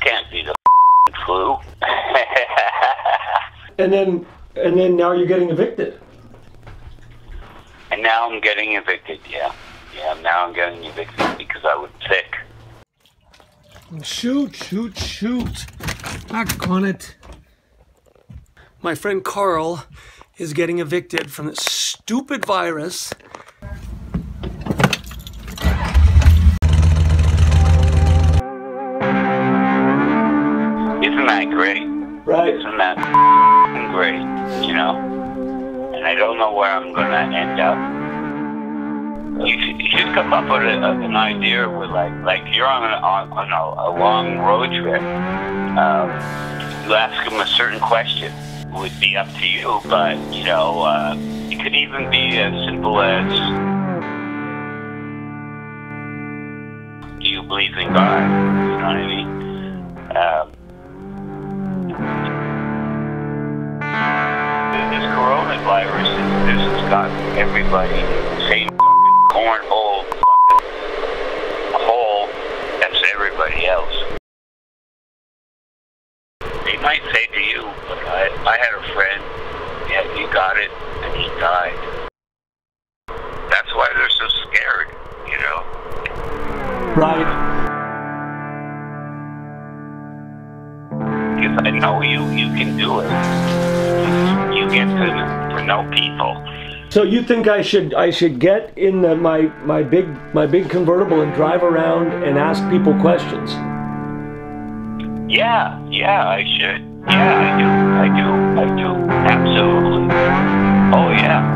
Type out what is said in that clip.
can't be the flu. And then now you're getting evicted. And now I'm getting evicted, yeah. Yeah, now I'm getting evicted because I was sick. Shoot, shoot, shoot. Back on it. My friend Carl is getting evicted from this stupid virus. Isn't that great? Right. Isn't that great, you know? And I don't know where I'm gonna end up. You should come up with an idea with like you're on a long road trip. You ask them a certain question. It would be up to you, but you know, it could even be as simple as, do you believe in God? You know what I mean? This coronavirus, this has gotten everybody same cornhole hole as everybody else. They might say to you, but I had a friend, yeah, he got it and he died. That's why they're so scared, you know. Right. I know you can do it. You get to know people. So you think I should get in my big convertible and drive around and ask people questions? Yeah, I should. Yeah, I do. Absolutely. Oh yeah.